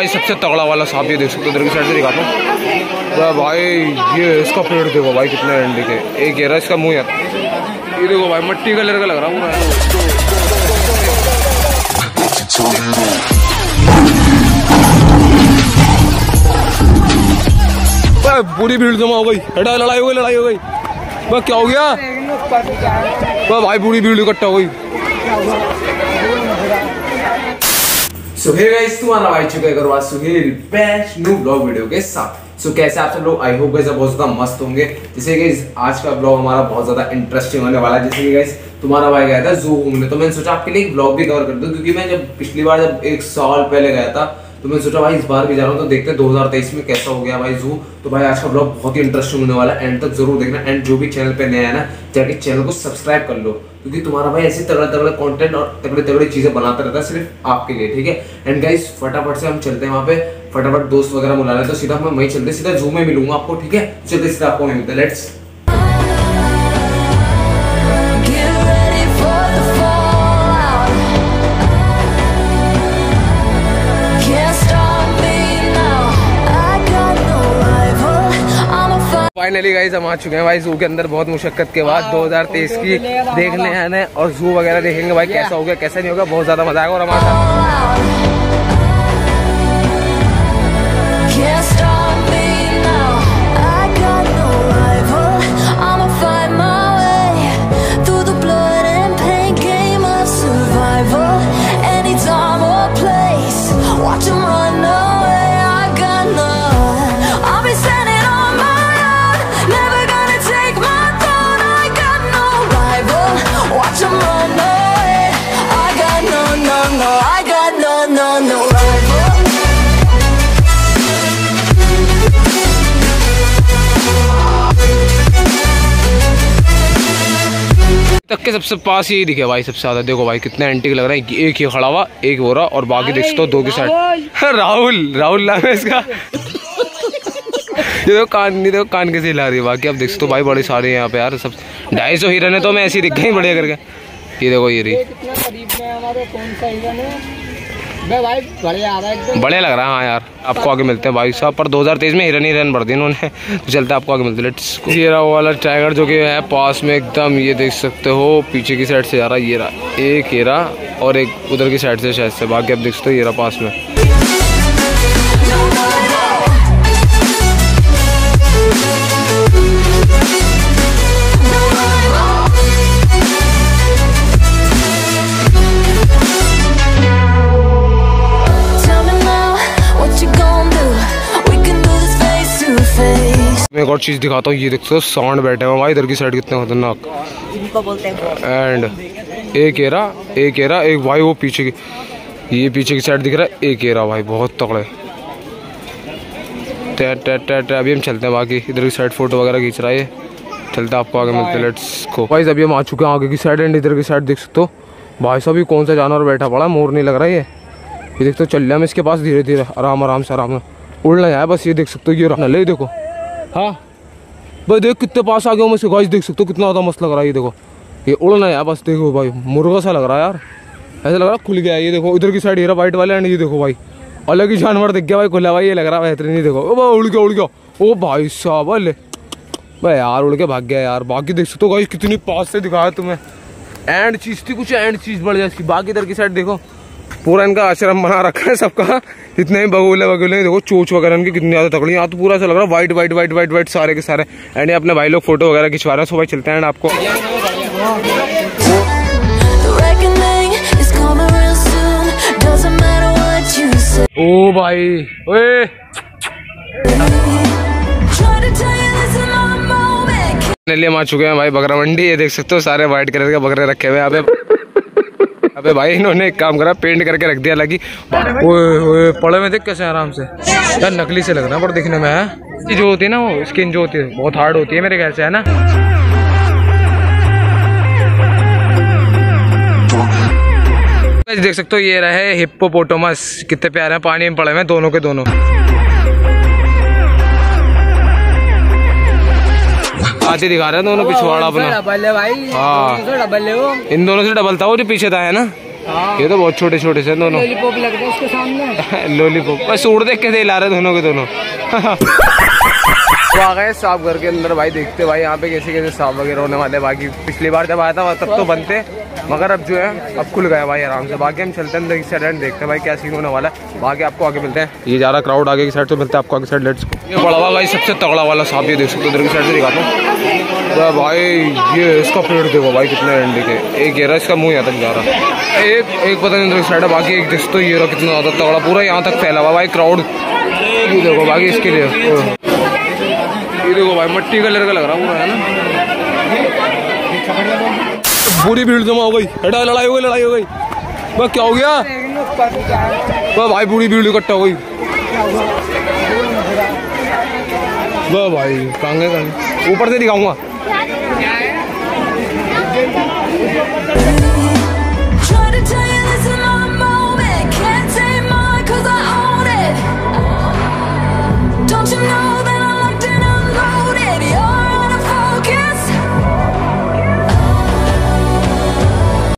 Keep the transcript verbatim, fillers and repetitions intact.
भाई सबसे तगड़ा वाला सांप ये देख सकते हो, इधर की साइड से दिखाता हूँ भाई। ये इसका पेड़ देखो भाई कितना डंडी के, एक घेरा इसका मुंह यार, ये देखो भाई मट्टी कलर का लग रहा हूँ भाई। पूरी भीड़ जमा हो गई, हटा लड़ाई हो गई लड़ाई हो गई भाई, क्या हो गया भाई, पूरी भीड़ इकट्ठा हो गई। सो हे गाइस, तुम्हारा भाई चुका है Suhail best new blog video के साथ। सो so, कैसे आप सब लोग, आई होप गाइस आप बहुत ज्यादा मस्त होंगे। जैसे कि आज का ब्लॉग हमारा बहुत ज्यादा इंटरेस्टिंग होने वाला है। जैसे कि गाइस तुम्हारा भाई गया था ज़ू घूमने, तो मैंने सोचा आपके लिए एक ब्लॉग भी कवर कर दूं, क्योंकि मैं जब पिछली बार जब एक साल पहले गया था तो मैंने सोचा भाई इस बार भी जा रहा हूँ, तो देखते हैं दो हजार तेईस में कैसा हो गया भाई ज़ू। तो भाई आज का ब्लॉग बहुत ही इंटरेस्टिंग होने वाला है, एंड तक जरूर देखना। एंड जो भी चैनल पे नया है ना, जाके चैनल को सब्सक्राइब कर लो, क्योंकि तुम्हारा भाई ऐसे तगड़े तगड़े कंटेंट और तगड़े तगड़े चीजें बनाता रहता है सिर्फ आपके लिए, ठीक है। एंड गाइस फटाफट से हम चलते हैं वहाँ पे, फटाफट दोस्त वगैरह बुला रहे हैं, तो सीधा हम वहीं चलते, सीधा ज़ू में मिलूंगा आपको, ठीक है। चलते सीधा आपको मिलते, लेट्स फाइनली गाइस हम आ चुके हैं भाई ज़ू के अंदर, बहुत मुशक्कत के बाद दो हजार तेईस की देखने आने और ज़ू वगैरह देखेंगे भाई कैसा हो गया कैसा नहीं होगा, बहुत ज्यादा मजा आएगा। और हमारे साथ तक के सबसे पास यही दिखे भाई सबसे ज्यादा, देखो भाई कितना एंटीक लग रहा है। एक ही खड़ा हुआ, एक हो रहा, और बाकी देख सकते हो दो की साइड। राहुल राहुल नाम है इसका। ये देखो कान, नहीं देखो कान कैसे हिला रही है। बाकी आप देख सकते हो भाई बड़े सारे यहाँ पे यार, सब ढाई सौ हिरन है, तो मैं ऐसे ही दिख गई बढ़िया करके। ये देखो ये रही, बढ़िया लग रहा है। हाँ यार, आपको आगे मिलते हैं भाई साहब, पर दो हजार तेईस में हिरन हिरन बढ़ दी इन्होंने। चलते आपको आगे मिलते हैं, लेट्स। ये रहा वाला टाइगर जो कि है पास में एकदम, ये देख सकते हो पीछे की साइड से जा रहा है। ये रहा एक हेरा और एक उधर की साइड से शायद से, बाकी आप देख सकते हो ये रहा पास में। मैं एक और चीज दिखाता हूँ, ये देखते हो सांड बैठे हुए भाई इधर की साइड, कितने खतरनाक। एंड एक एरा एक एरा एक भाई वो पीछे की, ये पीछे की साइड दिख रहा है एक एरा भाई, बहुत तगड़े। अभी हम चलते हैं, बाकी इधर की साइड फोटो वगैरह खींच रहा है, चलते आपको आगे मिलते हैं, लेट्स गो। भाई अभी हम आ चुके हैं आगे की साइड, एंड इधर की साइड देख सकते हो भाई साहब ये कौन सा जानवर बैठा पड़ा, मोर नहीं लग रहा है ये। ये देखते हो चल रहा है, मैं इसके पास धीरे धीरे आराम आराम से आराम उड़ना है बस। ये देख सकते हो ये ले, देखो हाँ भाई देख कितने पास आ गया हूँ मैं इसके। गाइस देख सकते हो कितना ज़्यादा मस्त लग रहा है, ये देखो ये उड़ना है बस। देखो भाई मुर्गा सा लग रहा है यार, ऐसा लग रहा है खुल गया है। ये देखो इधर की साइड हीरा वाइट वाले, एंड ये देखो भाई अलग ही जानवर दिख गया भाई, खुला भाई ये लग रहा है बेहतरीन। ये देखो ओ भाई उड़ गया उड़ गया, ओ भाई साहब अल भाई यार उड़ के भाग गया यार। बाकी देख सकते हो गाइस कितनी पास से दिखाया तुम्हें, एंड चीज़ थी कुछ एंड चीज़ बढ़ जाती। बाकी इधर की साइड देखो पूरा इनका आश्रम बना रखा है सबका, इतने ही बगुले वगैरह। देखो चोच वगैरह इनकी कितनी ज़्यादा तकड़ी है, यहाँ तो पूरा ऐसा लग रहा है white white white white white सारे के सारे। एंड अपने भाई लोग फोटो वगैरह खिंचवा रहे हैं, सो भाई चलते हैं आपको। ओ भाई ओए हम आ चुके हैं भाई बकरा मंडी, ये देख सकते हो सारे वाइट कलर के बकरे रखे हुए यहाँ पे। अबे भाई इन्होंने एक काम करा, पेंट करके रख दिया लगी। ओए ओए पड़े में देख कैसे आराम से यार, नकली से लग रहा है पर दिखने में है। जो होती है ना वो स्किन जो होती है बहुत हार्ड होती है मेरे ख्याल से, है ना। देख सकते हो ये रहे हिप्पोपोटामस, कितने प्यारे हैं, पानी में पड़े हुए दोनों के दोनों। आते दिखा रहे हैं दोनों पिछवाड़ा अपना, इन दोनों से डबल था वो जो पीछे था, है ना। ये तो बहुत छोटे छोटे से दोनों लॉलीपॉप लग रहे हैं उसके सामने। लॉलीपॉप बस सूट देख के ला रहे दोनों के दोनों। तो आ गए सांप घर के अंदर भाई, देखते भाई यहाँ पे कैसे कैसे सांप वगैरह होने वाले। बाकी पिछली बार जब आया था तब तो बनते, मगर अब जो है अब खुल गया भाई आराम से। बाकी हम चलते हैं इस साइड, देखते हैं भाई क्या सीन होने वाला है। बाकी आपको आगे मिलते हैं। ये जा रहा क्राउड आगे की साइड से, मिलते हैं आपको आगे साइड। लेट्स ये बड़ा भाई सबसे तगड़ा वाला सांप, ये देख सकते हो उधर की साइड से दिखाता हूँ। तो भाई ये इसका पेड़ देखो भाई कितना एंड के, एक ये रहा इसका मुँह यहाँ तक जा रहा, एक एक पता नहीं उधर की साइड है। बाकी एक दिस तो ये रहा कितना ज़्यादा तगड़ा, पूरा यहाँ तक फैला हुआ भाई क्राउड देखो। बाकी इसके लिए ये देखो भाई मट्टी कलर का लग रहा पूरा, है ना। पूरी भीड़ जमा हो गई, हटा लड़ाई हो गई लड़ाई हो गई वह क्या हो गया वह भाई, पूरी भीड़ इकट्ठा हो गई वह भाई। कांगे कांगे ऊपर से दिखाऊंगा।